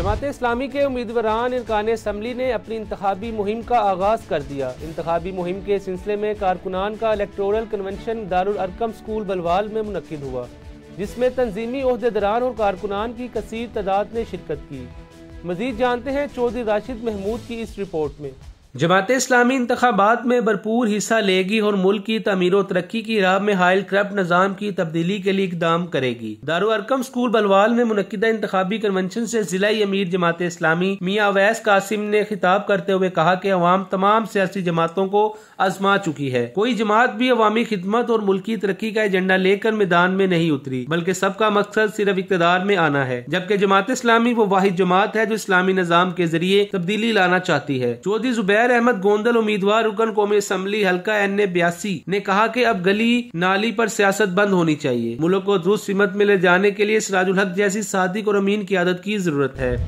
जमाते इस्लामी के उम्मीदवारान अरकाने असेंबली ने अपनी इंतखाबी मुहिम का आगाज़ कर दिया। इंतखाबी मुहिम के सिलसिले में कारकुनान का electoral convention Darul Arqam school Balwal में मुनक्किद हुआ, जिसमें तंजीमी ओहदेदारान और कारकुनान की कसीर तादाद ने शिरकत की। मज़ीद जानते हैं चौधरी राशिद महमूद की इस रिपोर्ट में। जमाते इस्लामी इंतखाबात में भरपूर हिस्सा लेगी और मुल्क की तमीर और तरक्की की राह में हायल करप्ट निज़ाम की तब्दीली के लिए इकदाम करेगी। दारुल अरकम स्कूल बलवाल में मुनक्किदा इंतखाबी कन्वेंशन से ज़िलाई अमीर जमाते इस्लामी मियाँ वैस कासिम ने खिताब करते हुए कहा कि अवाम तमाम सियासी जमातों को आजमा चुकी है। कोई जमात भी अवामी खिदमत और मुल्की तरक्की का एजेंडा लेकर मैदान में नहीं उतरी, बल्कि सबका मकसद सिर्फ इक़्तिदार में आना है, जबकि जमाते इस्लामी वो वाहिद जमात है जो इस्लामी निज़ाम के जरिए तब्दीली लाना चाहती है। चौधरी एल अहमद गोंदल उम्मीदवार रुकन कौमी असेंबली हल्का NA 82 ने कहा कि अब गली नाली पर सियासत बंद होनी चाहिए। मुल्क को दुरुस्त सिमत में ले जाने के लिए सिराजुल हक जैसी सादिक और अमीन की आदत की जरूरत है।